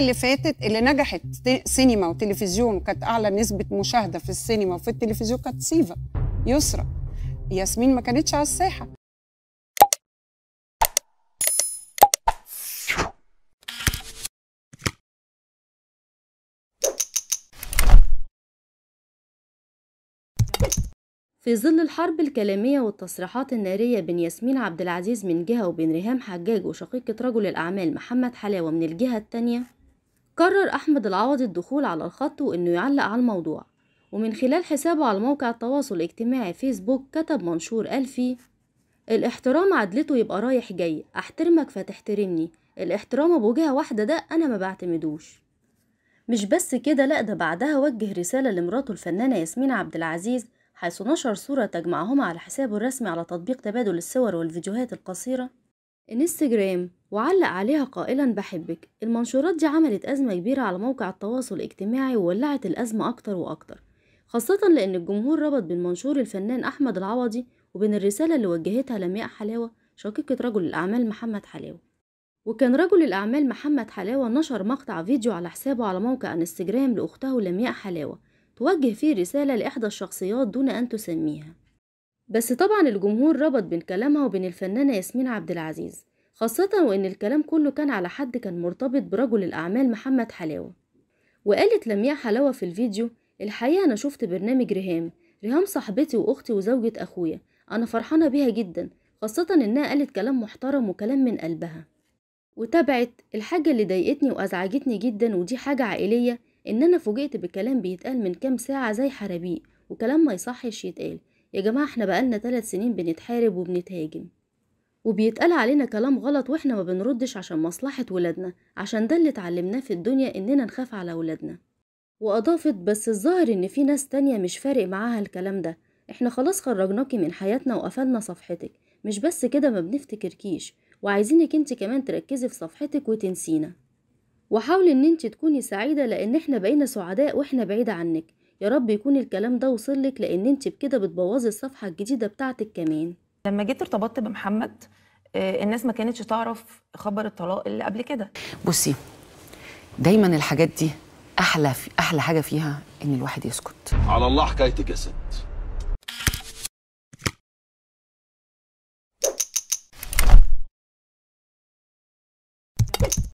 اللي فاتت اللي نجحت سينما وتلفزيون وكانت اعلى نسبه مشاهده في السينما وفي التلفزيون كانت سيفا يسرا. ياسمين ما كانتش على الساحه. في ظل الحرب الكلامية والتصريحات النارية بين ياسمين عبد العزيز من جهة وبين ريهام حجاج وشقيقة رجل الأعمال محمد حلاوة من الجهة التانية، قرر أحمد العوضي الدخول على الخط وإنه يعلق على الموضوع، ومن خلال حسابه على موقع التواصل الاجتماعي فيسبوك كتب منشور قال فيه: الاحترام عدلته يبقى رايح جاي، أحترمك فتحترمني، الاحترام أبو جهة واحدة ده أنا ما بعتمدوش. مش بس كده، لأ ده بعدها وجه رسالة لمراته الفنانة ياسمين عبد العزيز، حيث نشر صورة تجمعهما على حسابه الرسمي على تطبيق تبادل الصور والفيديوهات القصيرة إنستجرام، وعلق عليها قائلا: بحبك. المنشورات دي عملت أزمة كبيرة على موقع التواصل الاجتماعي وولعت الأزمة أكتر وأكتر، خاصة لأن الجمهور ربط بين منشور الفنان أحمد العوضي وبين الرسالة اللي وجهتها لمياء حلاوة شقيقة رجل الأعمال محمد حلاوة. وكان رجل الأعمال محمد حلاوة نشر مقطع فيديو على حسابه على موقع إنستجرام لأخته لمياء حلاوة توجه فيه رسالة لإحدى الشخصيات دون أن تسميها، بس طبعا الجمهور ربط بين كلامها وبين الفنانة ياسمين عبد العزيز، خاصة وإن الكلام كله كان على حد كان مرتبط برجل الأعمال محمد حلاوة. وقالت لمياء حلاوة في الفيديو: الحقيقة أنا شفت برنامج ريهام صاحبتي وأختي وزوجة أخويا، أنا فرحانة بيها جدا، خاصة إنها قالت كلام محترم وكلام من قلبها. وتابعت: الحاجة اللي ضايقتني وأزعجتني جدا ودي حاجة عائلية، إن أنا فوجئت بكلام بيتقال من كام ساعة زي حرابيق وكلام ما يصحش يتقال. يا جماعة احنا بقالنا 3 سنين بنتحارب وبنتهاجم وبيتقال علينا كلام غلط واحنا ما بنردش عشان مصلحة ولادنا، عشان ده اللي اتعلمناه في الدنيا إننا نخاف على ولادنا. وأضافت: بس الظاهر إن في ناس تانية مش فارق معاها الكلام ده، احنا خلاص خرجناكي من حياتنا وقفلنا صفحتك، مش بس كده ما بنفتكركيش وعايزينك انت كمان تركزي في صفحتك وتنسينا، وحاولي ان انت تكوني سعيدة لان احنا بقينا سعداء واحنا بعيدة عنك. يا رب يكون الكلام ده وصلك لان انت بكده بتبوظي الصفحة الجديدة بتاعتك. كمان لما جيت ارتبطت بمحمد الناس ما كانتش تعرف خبر الطلاق اللي قبل كده. بصي، دايما الحاجات دي احلى حاجة فيها ان الواحد يسكت. على الله حكايتك يا ست.